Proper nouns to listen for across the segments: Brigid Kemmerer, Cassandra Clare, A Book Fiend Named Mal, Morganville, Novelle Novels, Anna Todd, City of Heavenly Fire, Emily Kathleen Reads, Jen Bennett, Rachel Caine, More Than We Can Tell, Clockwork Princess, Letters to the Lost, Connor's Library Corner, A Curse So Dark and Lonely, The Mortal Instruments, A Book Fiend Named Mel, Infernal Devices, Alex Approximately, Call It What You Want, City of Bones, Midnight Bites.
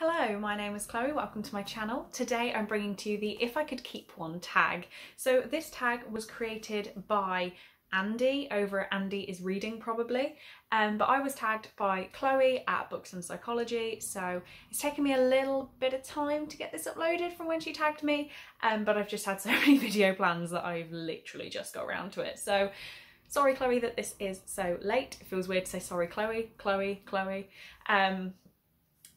Hello, my name is Chloe, welcome to my channel. Today I'm bringing to you the If I Could Keep One tag. So this tag was created by Andy over at Andy Is Reading probably, but I was tagged by Chloe at Books and Psychology, so it's taken me a little bit of time to get this uploaded from when she tagged me, but I've just had so many video plans that I've literally just got around to it. So sorry Chloe that this is so late. It feels weird to say sorry Chloe, Chloe.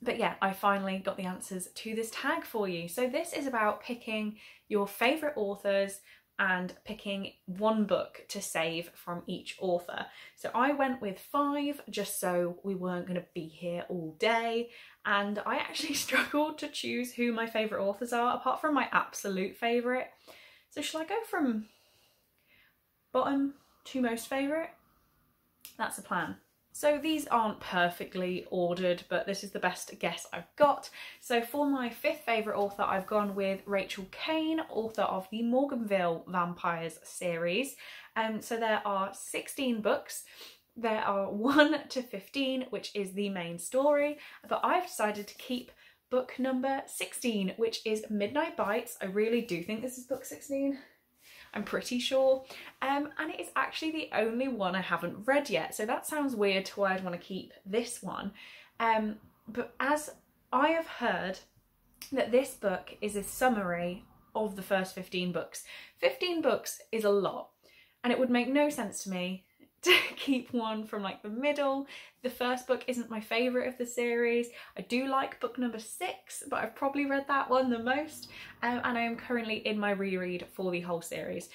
But yeah, I finally got the answers to this tag for you. So this is about picking your favourite authors and picking one book to save from each author. So I went with 5 just so we weren't going to be here all day, and I actually struggled to choose who my favourite authors are apart from my absolute favourite. So shall I go from bottom to most favourite? That's the plan. So these aren't perfectly ordered, but this is the best guess I've got. So for my 5th favourite author, I've gone with Rachel Caine, author of the Morganville Vampires series. So there are 16 books. There are 1 to 15, which is the main story, but I've decided to keep book number 16, which is Midnight Bites. I really do think this is book 16. I'm pretty sure, and it is actually the only one I haven't read yet, so that sounds weird to why I'd want to keep this one, but as I have heard that this book is a summary of the first 15 books. 15 books is a lot, and it would make no sense to me to keep one from like the middle. The first book isn't my favourite of the series. I do like book number 6, but I've probably read that one the most, and I am currently in my reread for the whole series.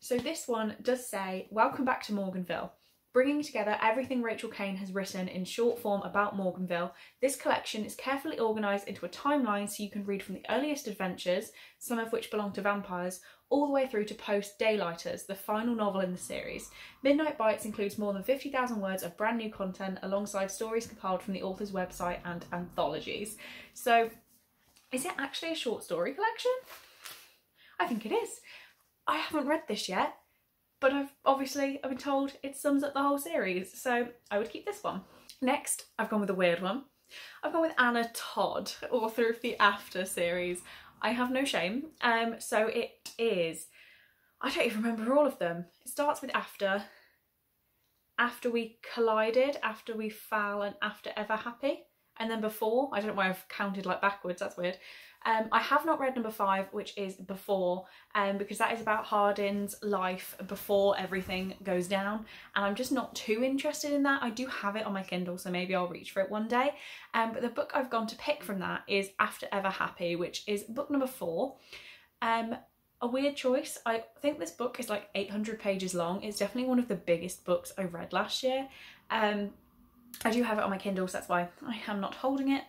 So this one does say, "Welcome back to Morganville. Bringing together everything Rachel Caine has written in short form about Morganville, this collection is carefully organised into a timeline so you can read from the earliest adventures, some of which belong to vampires, all the way through to post-Daylighters, the final novel in the series. Midnight Bites includes more than 50,000 words of brand new content alongside stories compiled from the author's website and anthologies." So is it actually a short story collection? I think it is. I haven't read this yet, but I've been told it sums up the whole series, so I would keep this one. Next, I've gone with a weird one. I've gone with Anna Todd, author of the After series. I have no shame, so it is, I don't even remember all of them. It starts with After, After We Collided, After We Fell, and After Ever Happy, and then Before. I don't know why I've counted like backwards, that's weird. I have not read number 5, which is Before, because that is about Hardin's life before everything goes down, and I'm just not too interested in that. I do have it on my Kindle, so maybe I'll reach for it one day, but the book I've gone to pick from that is After Ever Happy, which is book number 4. A weird choice. I think this book is like 800 pages long. It's definitely one of the biggest books I read last year. I do have it on my Kindle, so that's why I am not holding it.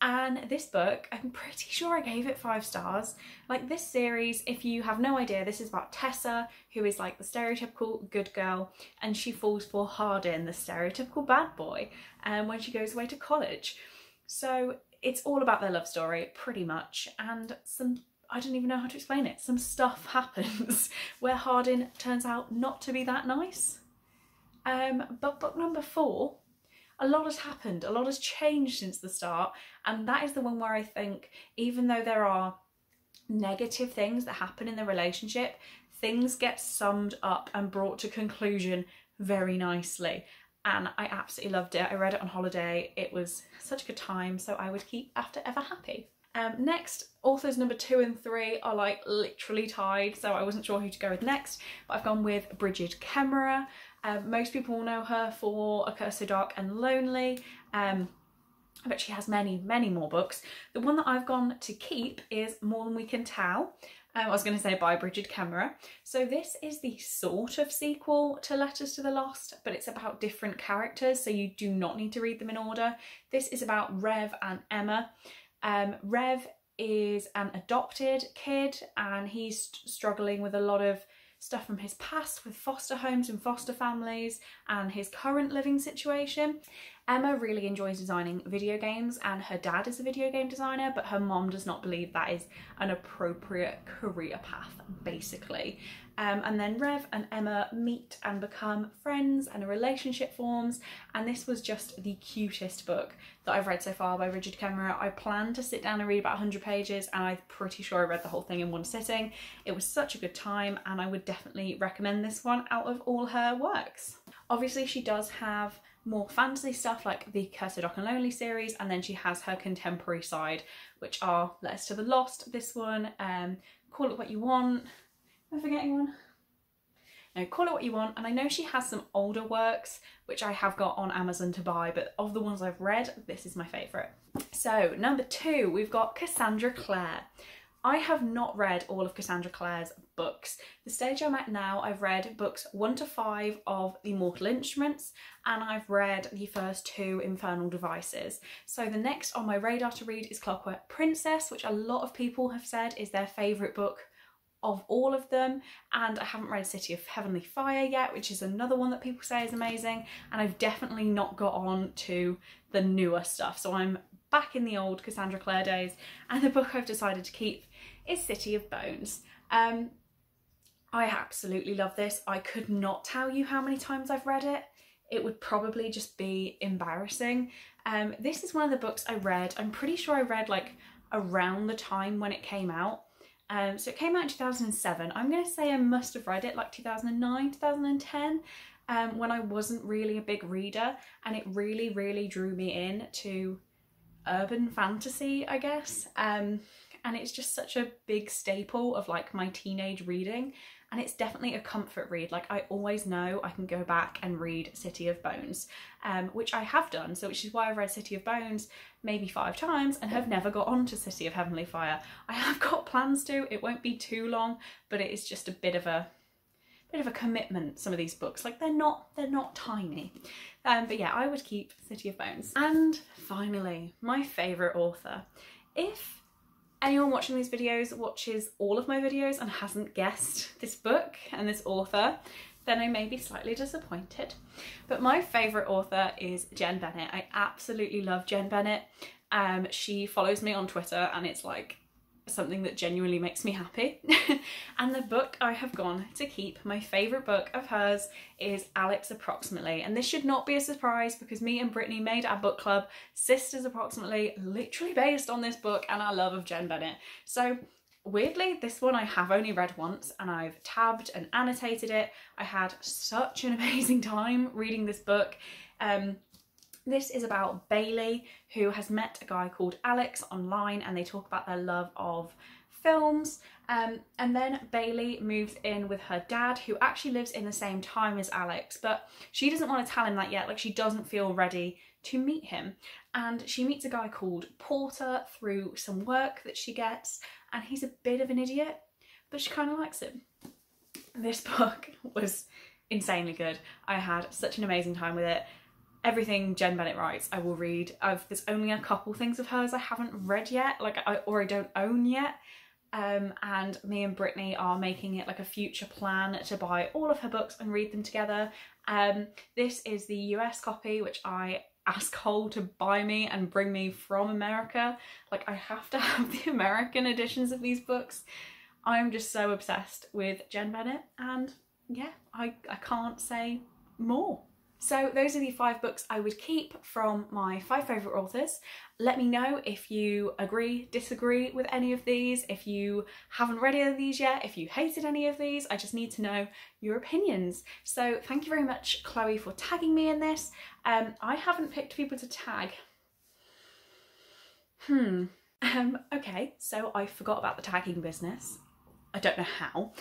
And this book, I'm pretty sure I gave it 5 stars. Like, this series, if you have no idea, this is about Tessa, who is like the stereotypical good girl, and she falls for Hardin, the stereotypical bad boy, when she goes away to college. So it's all about their love story, pretty much, and some, I don't even know how to explain it, some stuff happens where Hardin turns out not to be that nice. But book number 4, a lot has happened, a lot has changed since the start, and that is the one where I think, even though there are negative things that happen in the relationship, things get summed up and brought to conclusion very nicely, and I absolutely loved it. I read it on holiday, it was such a good time, so I would keep After Ever Happy. Next, authors number 2 and 3 are like literally tied, so I wasn't sure who to go with next, but I've gone with Brigid Kemmerer. Most people will know her for A Curse So Dark and Lonely. I bet she has many more books. The one that I've gone to keep is More Than We Can Tell. I was going to say by Brigid Kemmerer. So this is the sort of sequel to Letters to the Lost, but it's about different characters, so you do not need to read them in order. This is about Rev and Emma. Rev is an adopted kid, and he's struggling with a lot of stuff from his past with foster homes and foster families and his current living situation, Emma really enjoys designing video games and her dad is a video game designer, but her mom does not believe that is an appropriate career path, basically. And then Rev and Emma meet and become friends and a relationship forms, and this was just the cutest book that I've read so far by Brigid Kemmerer. I planned to sit down and read about 100 pages and I'm pretty sure I read the whole thing in one sitting. It was such a good time and I would definitely recommend this one out of all her works. Obviously she does have more fantasy stuff like the Curse So Dark and Lonely series, and then she has her contemporary side, which are Letters to the Lost, this one, Call It What You Want, am I forgetting one? No, Call It What You Want, and I know she has some older works which I have got on Amazon to buy, but of the ones I've read, this is my favourite. So number 2, we've got Cassandra Clare. I have not read all of Cassandra Clare's books. The stage I'm at now, I've read books 1 to 5 of The Mortal Instruments, and I've read the first 2 Infernal Devices. So the next on my radar to read is Clockwork Princess, which a lot of people have said is their favourite book of all of them, and I haven't read City of Heavenly Fire yet, which is another one that people say is amazing, and I've definitely not got on to the newer stuff, so I'm back in the old Cassandra Clare days, and the book I've decided to keep is City of Bones. I absolutely love this. I could not tell you how many times I've read it. It would probably just be embarrassing. This is one of the books I read, I'm pretty sure I read like around the time when it came out. So it came out in 2007. I'm going to say I must have read it like 2009, 2010, when I wasn't really a big reader, and it really, really drew me in to urban fantasy, I guess. And it's just such a big staple of like my teenage reading, and it's definitely a comfort read. Like I always know I can go back and read City of Bones, which I have done, so which is why I've read City of Bones maybe 5 times and have never got on to City of Heavenly Fire. I have got plans to, it won't be too long, but it is just a bit of a commitment, some of these books. Like they're not tiny. But yeah, I would keep City of Bones. And finally, my favourite author. If anyone watching these videos watches all of my videos and hasn't guessed this book and this author, then I may be slightly disappointed. But my favourite author is Jen Bennett. I absolutely love Jen Bennett. She follows me on Twitter and it's like something that genuinely makes me happy. And the book I have gone to keep, my favourite book of hers, is Alex Approximately, and this should not be a surprise because me and Brittany made our book club Sisters Approximately literally based on this book and our love of Jen Bennett. So weirdly, this one I have only read once and I've tabbed and annotated it. I had such an amazing time reading this book. This is about Bailey, who has met a guy called Alex online, and they talk about their love of films. And then Bailey moves in with her dad, who actually lives in the same town as Alex, but she doesn't want to tell him that yet. Like she doesn't feel ready to meet him. And she meets a guy called Porter through some work that she gets, and he's a bit of an idiot, but she kind of likes him. This book was insanely good. I had such an amazing time with it. Everything Jen Bennett writes, I will read. There's only a couple things of hers I haven't read yet, like I don't own yet. And me and Brittany are making it like a future plan to buy all of her books and read them together. This is the US copy, which I asked Cole to buy me and bring me from America. Like I have to have the American editions of these books. I'm just so obsessed with Jen Bennett, and yeah, I can't say more. So those are the 5 books I would keep from my 5 favourite authors. Let me know if you agree, disagree with any of these, if you haven't read any of these yet, if you hated any of these. I just need to know your opinions. So thank you very much, Chloe, for tagging me in this. I haven't picked people to tag. Okay, so I forgot about the tagging business. I don't know how,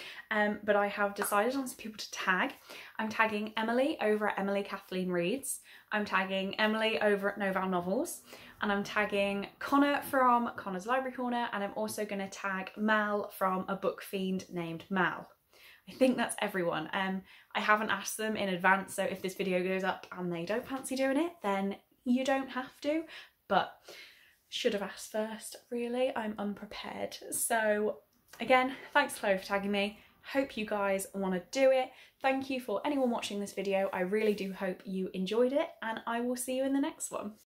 but I have decided on some people to tag. I'm tagging Emily over at Emily Kathleen Reads. I'm tagging Emily over at Novelle Novels. And I'm tagging Connor from Connor's Library Corner. And I'm also going to tag Mal from A Book Fiend Named Mal. I think that's everyone. I haven't asked them in advance, so if this video goes up and they don't fancy doing it, then you don't have to. But should have asked first, really. I'm unprepared. So again, thanks Chloe for tagging me. Hope you guys want to do it. Thank you for anyone watching this video. I really do hope you enjoyed it, and I will see you in the next one.